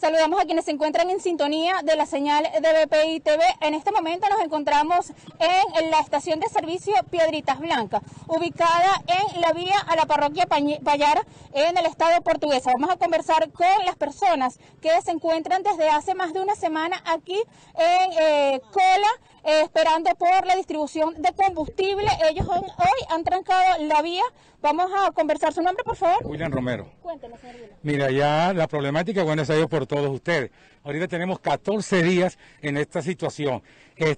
Saludamos a quienes se encuentran en sintonía de la señal de BPI TV. En este momento nos encontramos en la estación de servicio Piedritas Blancas, ubicada en la vía a la parroquia Payara, en el estado Portuguesa. Vamos a conversar con las personas que se encuentran desde hace más de una semana aquí en cola, esperando por la distribución de combustible. Ellos hoy han trancado la vía. Vamos a conversar. ¿Su nombre, por favor? William Romero. Cuéntenos, señor William. Mira, ya la problemática, bueno, es por todos ustedes. Ahorita tenemos 14 días en esta situación. El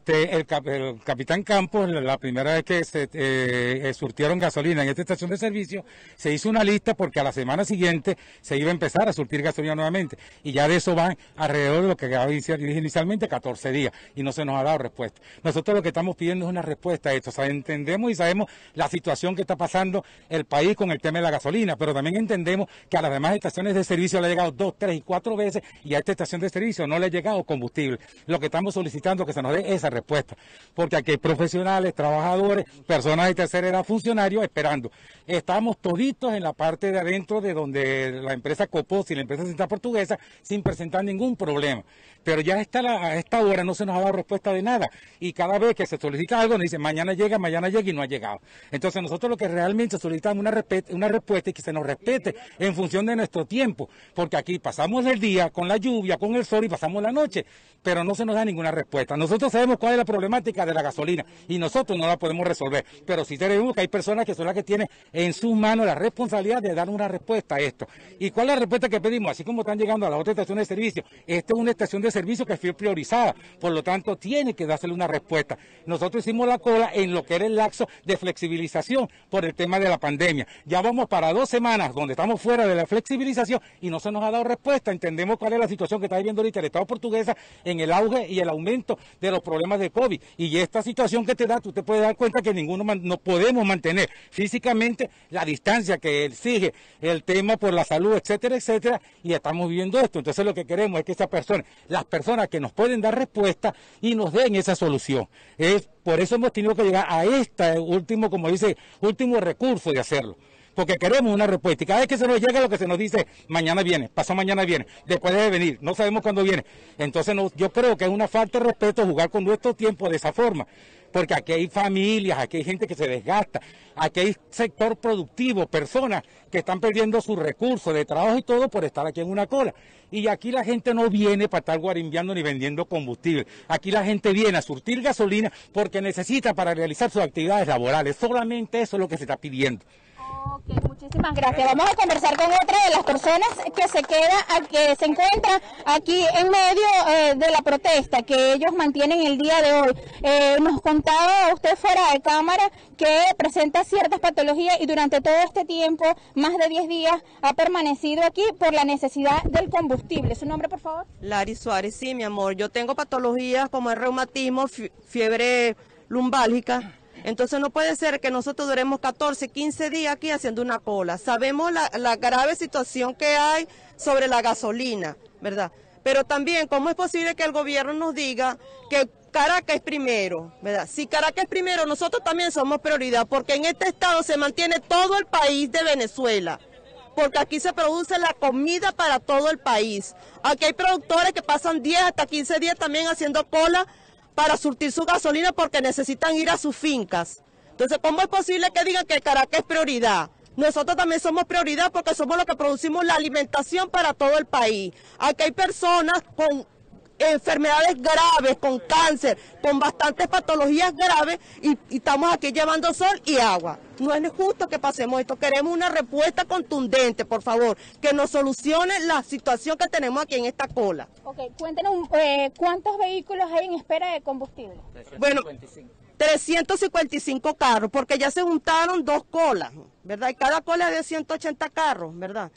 Capitán Campos, la primera vez que se surtieron gasolina en esta estación de servicio, se hizo una lista porque a la semana siguiente se iba a empezar a surtir gasolina nuevamente. Y ya de eso van alrededor de lo que dije inicialmente, 14 días. Y no se nos ha dado respuesta. Nosotros lo que estamos pidiendo es una respuesta a esto. O sea, entendemos y sabemos la situación que está pasando el país con el tema de la gasolina, pero también entendemos que a las demás estaciones de servicio le ha llegado 2, 3 y 4 veces y a esta estación de servicio no le ha llegado combustible. Lo que estamos solicitando es que se nos dé esa respuesta, porque aquí hay profesionales, trabajadores, personas de tercera edad, funcionarios esperando. Estamos toditos en la parte de adentro de donde la empresa Copos y la empresa Sintra Portuguesa sin presentar ningún problema, pero ya a esta hora no se nos ha dado respuesta de nada y cada vez que se solicita algo nos dicen mañana llega y no ha llegado. Entonces nosotros lo que realmente solicitamos es una respuesta y que se nos respete en función de nuestro tiempo, porque aquí pasamos el día con la lluvia, con el sol y pasamos la noche, pero no se nos da ninguna respuesta. Nosotros sabemos cuál es la problemática de la gasolina y nosotros no la podemos resolver, pero sí tenemos que hay personas que son las que tienen en sus manos la responsabilidad de dar una respuesta a esto. ¿Y cuál es la respuesta que pedimos? Así como están llegando a las otras estaciones de servicio, esta es una estación de servicio que fue priorizada, por lo tanto tiene que dársele una respuesta. Nosotros hicimos la cola en lo que era el lapso de flexibilización por el tema de la pandemia. Ya vamos para 2 semanas donde estamos fuera de la flexibilización y no se nos ha dado respuesta. Entendemos cuál es la situación que está viviendo ahorita el estado Portuguesa en el auge y el aumento de los problemas de COVID. Y esta situación que te da, tú te puedes dar cuenta que ninguno no podemos mantener físicamente la distancia que exige el tema por la salud, etcétera, etcétera, y estamos viviendo esto. Entonces lo que queremos es que esas personas, las personas que nos pueden dar respuesta y nos den esa solución. Por eso hemos tenido que llegar a este último, como dice, último recurso de hacerlo, porque queremos una respuesta y cada vez que se nos llega lo que se nos dice, mañana viene, pasado mañana viene, después debe venir, no sabemos cuándo viene. Entonces yo creo que es una falta de respeto jugar con nuestro tiempo de esa forma, porque aquí hay familias, aquí hay gente que se desgasta, aquí hay sector productivo, personas que están perdiendo sus recursos de trabajo y todo por estar aquí en una cola. Y aquí la gente no viene para estar guarimbiando ni vendiendo combustible. Aquí la gente viene a surtir gasolina porque necesita para realizar sus actividades laborales. Solamente eso es lo que se está pidiendo. Ok, muchísimas gracias. Vamos a conversar con otra de las personas que se encuentra aquí en medio de la protesta que ellos mantienen el día de hoy. Nos contaba usted fuera de cámara que presenta ciertas patologías y durante todo este tiempo, más de 10 días, ha permanecido aquí por la necesidad del combustible. ¿Su nombre, por favor? Lari Suárez. Sí, mi amor, yo tengo patologías como el reumatismo, fiebre lumbálgica. Entonces no puede ser que nosotros duremos 14, 15 días aquí haciendo una cola. Sabemos la grave situación que hay sobre la gasolina, ¿verdad? Pero también, ¿cómo es posible que el gobierno nos diga que Caracas es primero, ¿verdad? Si Caracas es primero, nosotros también somos prioridad, porque en este estado se mantiene todo el país de Venezuela, porque aquí se produce la comida para todo el país. Aquí hay productores que pasan 10 hasta 15 días también haciendo cola para surtir su gasolina porque necesitan ir a sus fincas. Entonces, ¿cómo es posible que digan que Caracas es prioridad? Nosotros también somos prioridad porque somos los que producimos la alimentación para todo el país. Aquí hay personas con enfermedades graves, con cáncer, con bastantes patologías graves y estamos aquí llevando sol y agua. No es justo que pasemos esto. Queremos una respuesta contundente, por favor, que nos solucione la situación que tenemos aquí en esta cola. Ok, cuéntenos cuántos vehículos hay en espera de combustible. 355. Bueno, 355 carros, porque ya se juntaron 2 colas, ¿verdad? Y cada cola es de 180 carros, ¿verdad?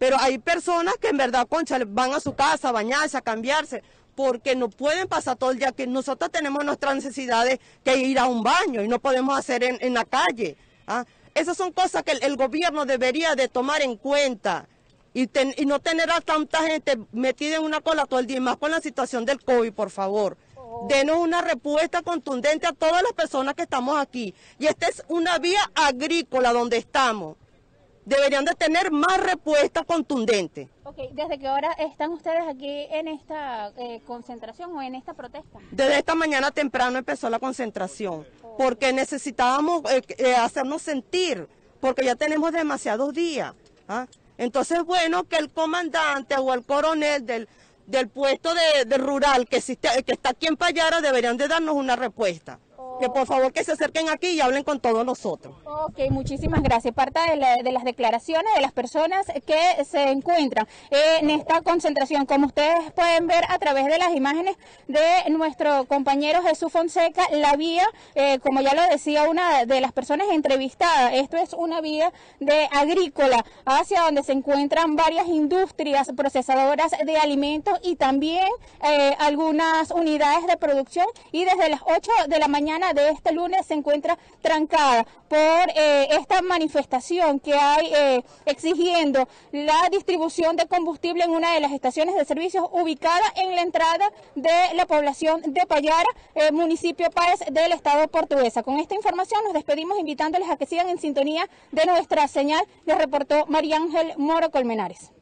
Pero hay personas que en verdad, concha, van a su casa a bañarse, a cambiarse, porque no pueden pasar todo el día, que nosotros tenemos nuestras necesidades que ir a un baño y no podemos hacer en la calle. ¿Ah? Esas son cosas que el gobierno debería de tomar en cuenta y no tener a tanta gente metida en una cola todo el día, y más con la situación del COVID, por favor. Denos una respuesta contundente a todas las personas que estamos aquí. Y esta es una vía agrícola donde estamos. deberían de tener más respuestas contundentes. Ok, ¿desde qué hora están ustedes aquí en esta concentración o en esta protesta? Desde esta mañana temprano empezó la concentración, porque necesitábamos hacernos sentir, porque ya tenemos demasiados días. ¿Ah? Entonces, bueno, que el comandante o el coronel del puesto de rural que está aquí en Payara deberían de darnos una respuesta. Que por favor que se acerquen aquí y hablen con todos nosotros. Ok, muchísimas gracias. Parte de las declaraciones de las personas que se encuentran en esta concentración, como ustedes pueden ver a través de las imágenes de nuestro compañero Jesús Fonseca, la vía, como ya lo decía una de las personas entrevistadas, esto es una vía de agrícola hacia donde se encuentran varias industrias procesadoras de alimentos y también algunas unidades de producción, y desde las 8 de la mañana de este lunes se encuentra trancada por esta manifestación que hay exigiendo la distribución de combustible en una de las estaciones de servicios ubicada en la entrada de la población de Payara, municipio Páez del estado Portuguesa. Con esta información nos despedimos invitándoles a que sigan en sintonía de nuestra señal. Les reportó María Ángel Moro Colmenares.